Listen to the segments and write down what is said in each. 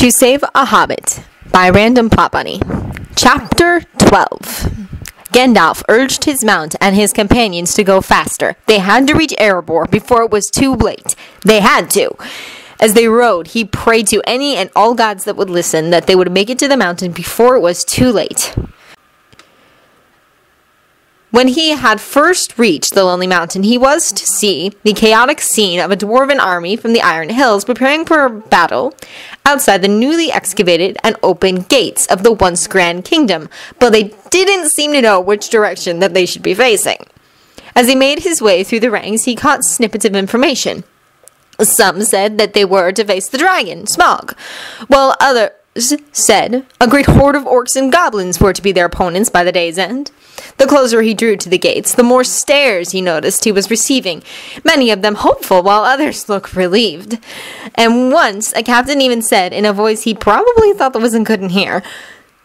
To Save a Hobbit by Random Plot Bunny. Chapter 12. Gandalf urged his mount and his companions to go faster. They had to reach Erebor before it was too late. They had to. As they rode, he prayed to any and all gods that would listen that they would make it to the mountain before it was too late. When he had first reached the lonely mountain, he was to see the chaotic scene of a dwarven army from the Iron Hills preparing for battle outside the newly excavated and open gates of the once grand kingdom, but they didn't seem to know which direction that they should be facing. As he made his way through the ranks, he caught snippets of information. Some said that they were to face the dragon, Smaug, while others said a great horde of orcs and goblins were to be their opponents by the day's end. The closer he drew to the gates, the more stares he noticed he was receiving, many of them hopeful while others looked relieved. And once, a captain even said, in a voice he probably thought that wasn't good in here,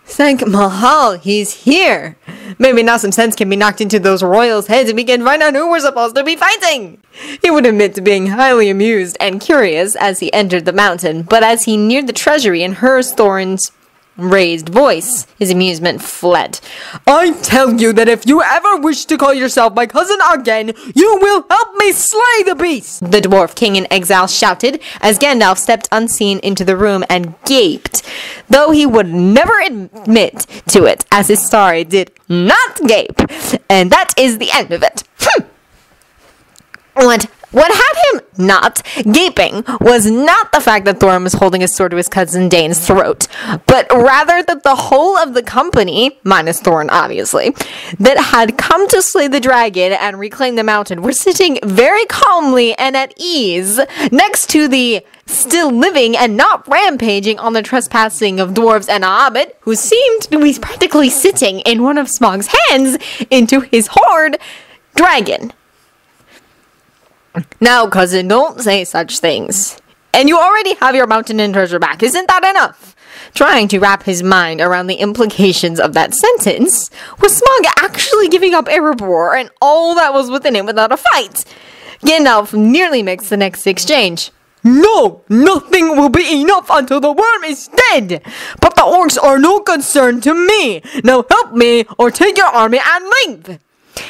"Thank Mahal, he's here! Maybe now some sense can be knocked into those royals' heads and we can find out who we're supposed to be fighting!" He would admit to being highly amused and curious as he entered the mountain, but as he neared the treasury and heard Thorin's raised voice, his amusement fled. "I tell you that if you ever wish to call yourself my cousin again, you will help me slay the beast!" the dwarf king in exile shouted as Gandalf stepped unseen into the room and gaped, though he would never admit to it, as Isari did not gape. And that is the end of it. What had him not gaping was not the fact that Thorin was holding his sword to his cousin Dane's throat, but rather that the whole of the company, minus Thorin obviously, that had come to slay the dragon and reclaim the mountain were sitting very calmly and at ease next to the still living and not rampaging on the trespassing of dwarves and a hobbit, who seemed to be practically sitting in one of Smaug's hands into his horde dragon. "Now, cousin, don't say such things. And you already have your mountain and treasure back. Isn't that enough?" Trying to wrap his mind around the implications of that sentence, was Smaug actually giving up Erebor and all that was within it without a fight? Gandalf nearly makes the next exchange. "No, nothing will be enough until the worm is dead. But the orcs are no concern to me. Now help me or take your army and leave."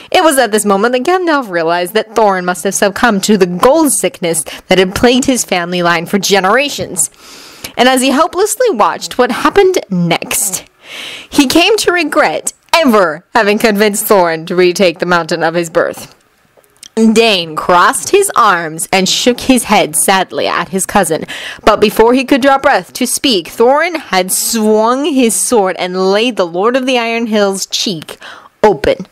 It was at this moment that Gandalf realized that Thorin must have succumbed to the gold sickness that had plagued his family line for generations. And as he helplessly watched what happened next, he came to regret ever having convinced Thorin to retake the mountain of his birth. Dáin crossed his arms and shook his head sadly at his cousin, but before he could draw breath to speak, Thorin had swung his sword and laid the Lord of the Iron Hills' cheek open.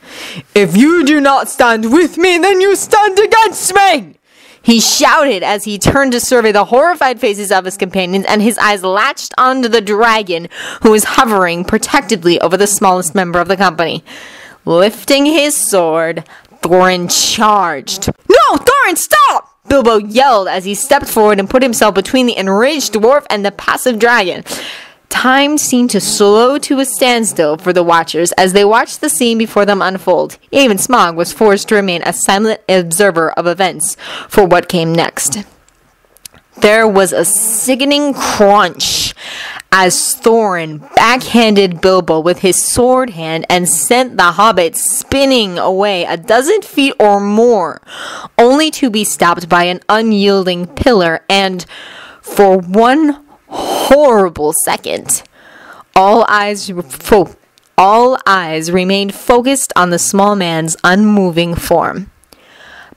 "If you do not stand with me, then you stand against me!" he shouted as he turned to survey the horrified faces of his companions, and his eyes latched onto the dragon who was hovering protectively over the smallest member of the company. Lifting his sword, Thorin charged. "No, Thorin, stop!" Bilbo yelled as he stepped forward and put himself between the enraged dwarf and the passive dragon. Time seemed to slow to a standstill for the watchers as they watched the scene before them unfold. Even Smaug was forced to remain a silent observer of events for what came next. There was a sickening crunch as Thorin backhanded Bilbo with his sword hand and sent the hobbit spinning away a dozen feet or more, only to be stopped by an unyielding pillar, and for one horrible second, all eyes remained focused on the small man's unmoving form.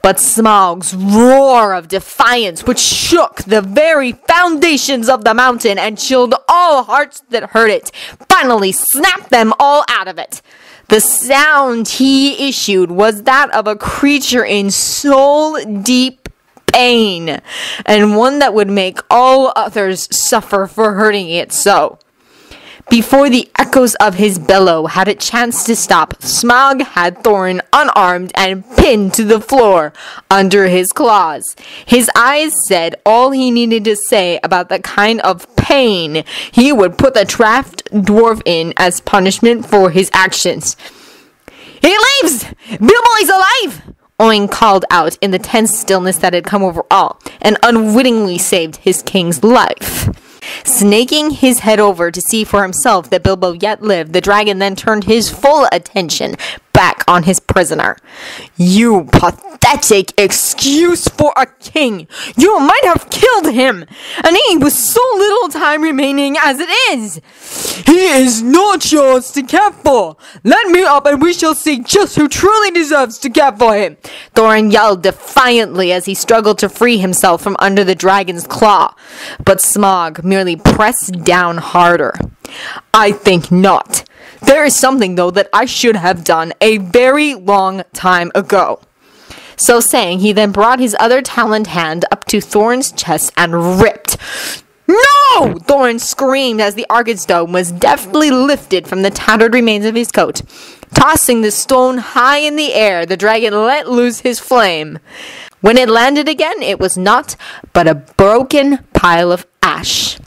But Smaug's roar of defiance, which shook the very foundations of the mountain and chilled all hearts that heard it, finally snapped them all out of it. The sound he issued was that of a creature in soul deep pain, and one that would make all others suffer for hurting it so. Before the echoes of his bellow had a chance to stop, Smaug had Thorin unarmed and pinned to the floor under his claws. His eyes said all he needed to say about the kind of pain he would put the trapped dwarf in as punishment for his actions. "He leaves! Bilbo is alive!" Owain called out in the tense stillness that had come over all, and unwittingly saved his king's life. Snaking his head over to see for himself that Bilbo yet lived, the dragon then turned his full attention back on his prisoner. "You pathetic excuse for a king! You might have killed him! And he was so little time remaining as it is! He is not yours to care for! Let me up and we shall see just who truly deserves to care for him!" Thorin yelled defiantly as he struggled to free himself from under the dragon's claw, but Smaug merely pressed down harder. "I think not. There is something, though, that I should have done a very long time ago." So saying, he then brought his other taloned hand up to Thorin's chest and ripped. "No!" Thorin screamed as the Arkenstone was deftly lifted from the tattered remains of his coat. Tossing the stone high in the air, the dragon let loose his flame. When it landed again, it was naught but a broken pile of ash.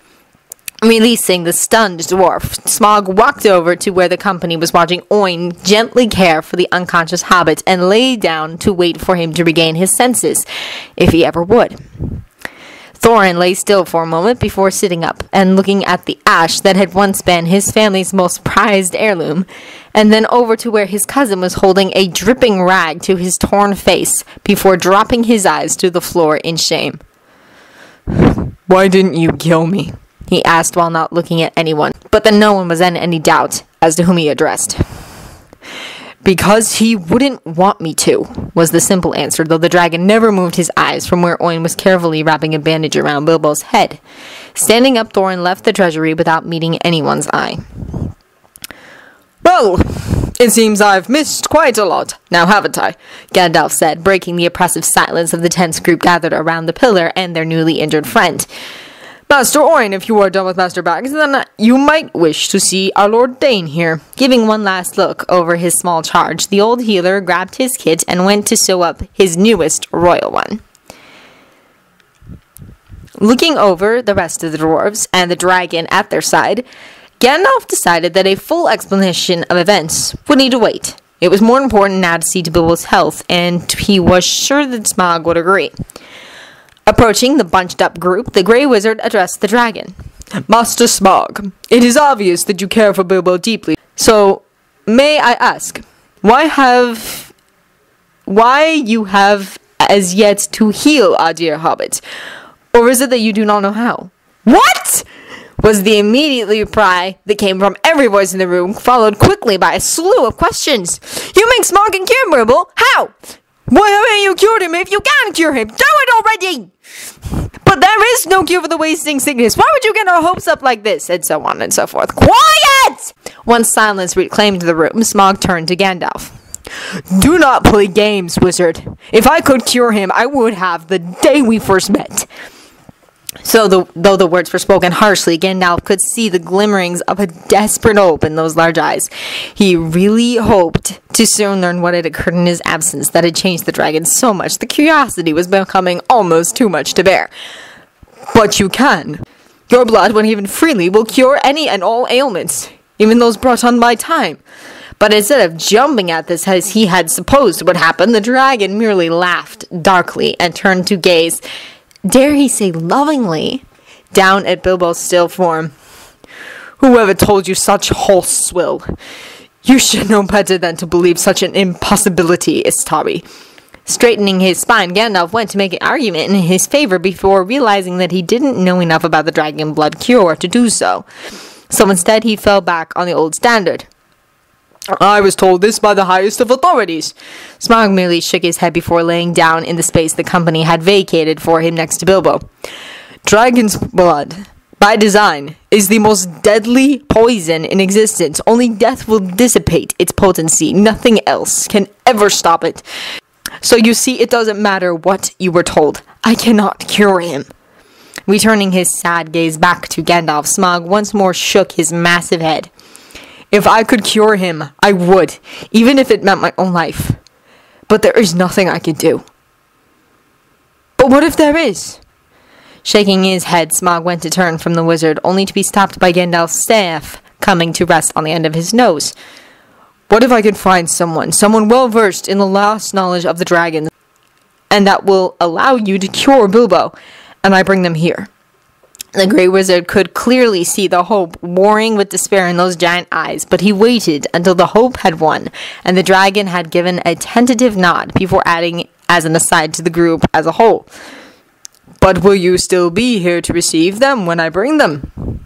Releasing the stunned dwarf, Smaug walked over to where the company was watching Oin gently care for the unconscious hobbit and lay down to wait for him to regain his senses, if he ever would. Thorin lay still for a moment before sitting up and looking at the ash that had once been his family's most prized heirloom, and then over to where his cousin was holding a dripping rag to his torn face before dropping his eyes to the floor in shame. "Why didn't you kill me?" he asked while not looking at anyone, but then no one was in any doubt as to whom he addressed. "Because he wouldn't want me to," was the simple answer, though the dragon never moved his eyes from where Oin was carefully wrapping a bandage around Bilbo's head. Standing up, Thorin left the treasury without meeting anyone's eye. "Well, it seems I've missed quite a lot, now haven't I?" Gandalf said, breaking the oppressive silence of the tense group gathered around the pillar and their newly injured friend. "Master Orin, if you are done with Master Bags, then you might wish to see our Lord Dáin here." Giving one last look over his small charge, the old healer grabbed his kit and went to sew up his newest royal one. Looking over the rest of the dwarves and the dragon at their side, Gandalf decided that a full explanation of events would need to wait. It was more important now to see to Bilbo's health, and he was sure that Smaug would agree. Approaching the bunched-up group, the Grey Wizard addressed the dragon. "Master Smaug, it is obvious that you care for Bilbo deeply, so may I ask, why you have as yet to heal our dear hobbit? Or is it that you do not know how?" "What?" was the immediate reply that came from every voice in the room, followed quickly by a slew of questions. "You make Smaug and cure Bilbo? How? Why haven't you cured him if you can cure him? Do it already!" "But there is no cure for the wasting sickness. Why would you get our hopes up like this?" and so on and so forth. "Quiet!" Once silence reclaimed the room, Smaug turned to Gandalf. "Do not play games, wizard. If I could cure him, I would have the day we first met." Though the words were spoken harshly, Gandalf could see the glimmerings of a desperate hope in those large eyes. He really hoped to soon learn what had occurred in his absence that had changed the dragon so much the curiosity was becoming almost too much to bear. "But you can. Your blood, when given freely, will cure any and all ailments, even those brought on by time." But instead of jumping at this as he had supposed would happen, the dragon merely laughed darkly and turned to gaze, dare he say lovingly, down at Bilbo's still form. "Whoever told you such horse will? You should know better than to believe such an impossibility, Isari." Straightening his spine, Gandalf went to make an argument in his favor before realizing that he didn't know enough about the dragon blood cure to do so. So instead he fell back on the old standard. "I was told this by the highest of authorities." Smaug merely shook his head before laying down in the space the company had vacated for him next to Bilbo. "Dragon's blood, by design, is the most deadly poison in existence. Only death will dissipate its potency. Nothing else can ever stop it. So you see, it doesn't matter what you were told. I cannot cure him." Returning his sad gaze back to Gandalf, Smaug once more shook his massive head. "If I could cure him, I would, even if it meant my own life. But there is nothing I could do." "But what if there is?" Shaking his head, Smaug went to turn from the wizard, only to be stopped by Gandalf's staff, coming to rest on the end of his nose. "What if I could find someone well-versed in the last knowledge of the dragons, and that will allow you to cure Bilbo, and I bring them here? The Grey Wizard could clearly see the hope warring with despair in those giant eyes, but he waited until the hope had won, and the dragon had given a tentative nod before adding as an aside to the group as a whole, "But will you still be here to receive them when I bring them?"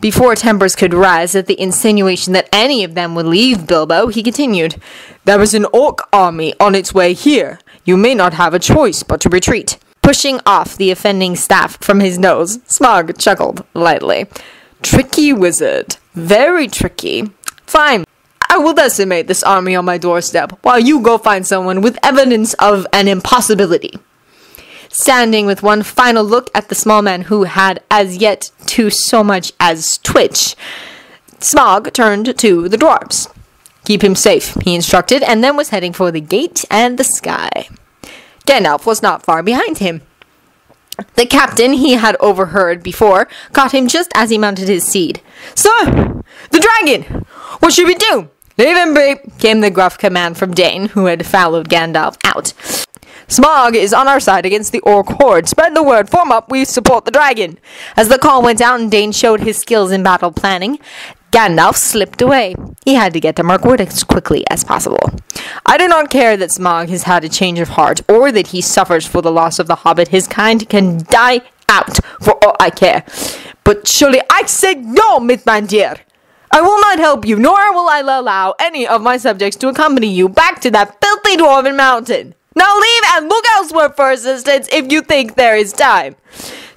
Before tempers could rise at the insinuation that any of them would leave Bilbo, he continued, "There is an orc army on its way here. You may not have a choice but to retreat." Pushing off the offending staff from his nose, Smaug chuckled lightly. "Tricky wizard. Very tricky. Fine. I will decimate this army on my doorstep while you go find someone with evidence of an impossibility." Standing with one final look at the small man who had as yet to so much as twitch, Smaug turned to the dwarves. "Keep him safe," he instructed, and then was heading for the gate and the sky. Gandalf was not far behind him. The captain he had overheard before caught him just as he mounted his steed. "Sir, the dragon! What should we do?" "Leave him be," came the gruff command from Dáin, who had followed Gandalf out. "Smaug is on our side against the orc horde. Spread the word, form up, we support the dragon." As the call went out and Dáin showed his skills in battle planning, Gandalf slipped away. He had to get to Mirkwood as quickly as possible. I do not care that Smaug has had a change of heart, or that he suffers for the loss of the Hobbit. His kind can die out, for all I care. But surely I say no, Mithrandir! I will not help you, nor will I allow any of my subjects to accompany you back to that filthy dwarven mountain. Now leave and look elsewhere for assistance if you think there is time.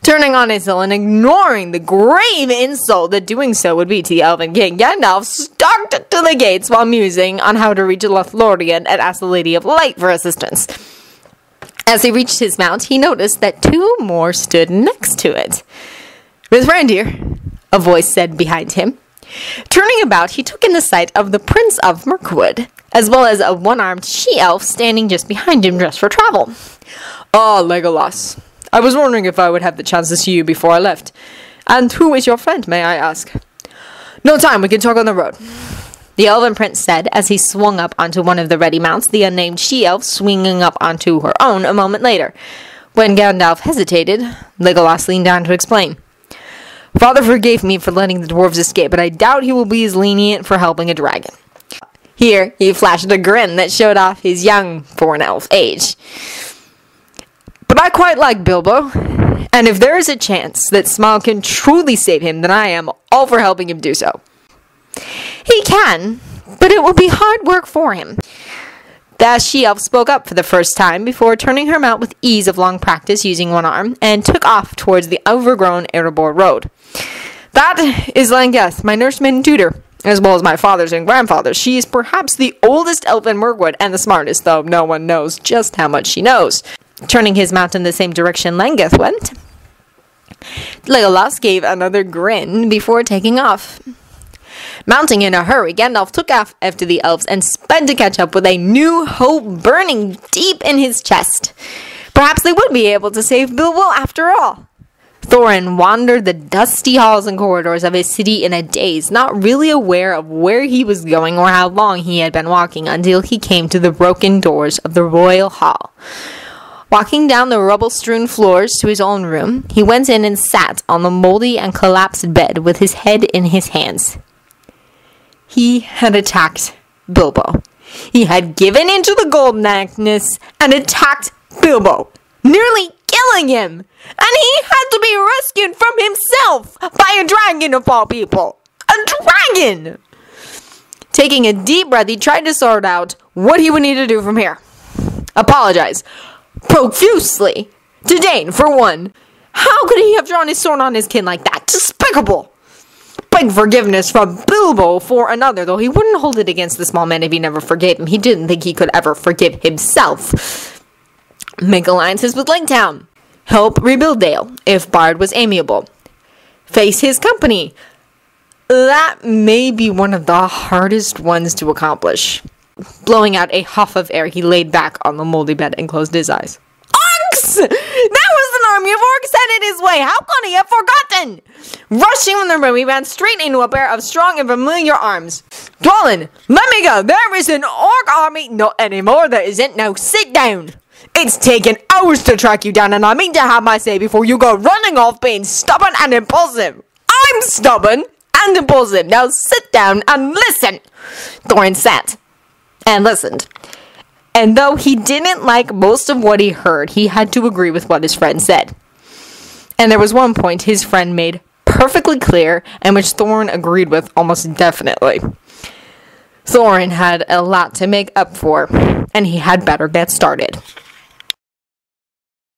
Turning on his heel and ignoring the grave insult that doing so would be to the Elven King, Gandalf stalked to the gates while musing on how to reach Lothlorien and asked the Lady of Light for assistance. As he reached his mount, he noticed that two more stood next to it. "Mithrandir," a voice said behind him. Turning about, he took in the sight of the Prince of Mirkwood, as well as a one-armed she-elf standing just behind him dressed for travel. "Ah, Legolas. I was wondering if I would have the chance to see you before I left. And who is your friend, may I ask?" "No time, we can talk on the road," the elven prince said as he swung up onto one of the ready mounts, the unnamed she-elf swinging up onto her own a moment later. When Gandalf hesitated, Legolas leaned down to explain. "Father forgave me for letting the dwarves escape, but I doubt he will be as lenient for helping a dragon." Here, he flashed a grin that showed off his young for an elf age. "But I quite like Bilbo, and if there is a chance that Smaug can truly save him, then I am all for helping him do so." "He can, but it will be hard work for him." The she-elf spoke up for the first time before turning her mount with ease of long practice using one arm, and took off towards the overgrown Erebor road. "That is Langeth, my nursemaid and tutor, as well as my father's and grandfather's. She is perhaps the oldest elf in Mirkwood, and the smartest, though no one knows just how much she knows." Turning his mount in the same direction Langeth went, Legolas gave another grin before taking off. Mounting in a hurry, Gandalf took off after the elves and sped to catch up with a new hope burning deep in his chest. Perhaps they would be able to save Bilbo after all. Thorin wandered the dusty halls and corridors of his city in a daze, not really aware of where he was going or how long he had been walking, until he came to the broken doors of the royal hall. Walking down the rubble-strewn floors to his own room, he went in and sat on the moldy and collapsed bed with his head in his hands. He had attacked Bilbo. He had given into the gold madness and attacked Bilbo, nearly killing him. And he had to be rescued from himself by a dragon of all people. A dragon! Taking a deep breath, he tried to sort out what he would need to do from here. Apologize profusely to Dáin, for one. How could he have drawn his sword on his kin like that? Despicable! Beg forgiveness from Bilbo for another, though he wouldn't hold it against the small man if he never forgave him. He didn't think he could ever forgive himself. Make alliances with Langtown. Help rebuild Dale, if Bard was amiable. Face his company. That may be one of the hardest ones to accomplish. Blowing out a huff of air, he laid back on the moldy bed and closed his eyes. Orcs! That was an army of orcs headed his way! How could he have forgotten? Rushing from the room, he ran straight into a pair of strong and familiar arms. "Dwellin, let me go! There is an orc army!" "Not anymore, there isn't. Now sit down! It's taken hours to track you down, and I mean to have my say before you go running off being stubborn and impulsive. I'm stubborn and impulsive. Now sit down and listen. Thorin sat and listened. And though he didn't like most of what he heard, he had to agree with what his friend said. And there was one point his friend made perfectly clear, and which Thorin agreed with almost definitely. Thorin had a lot to make up for, and he had better get started.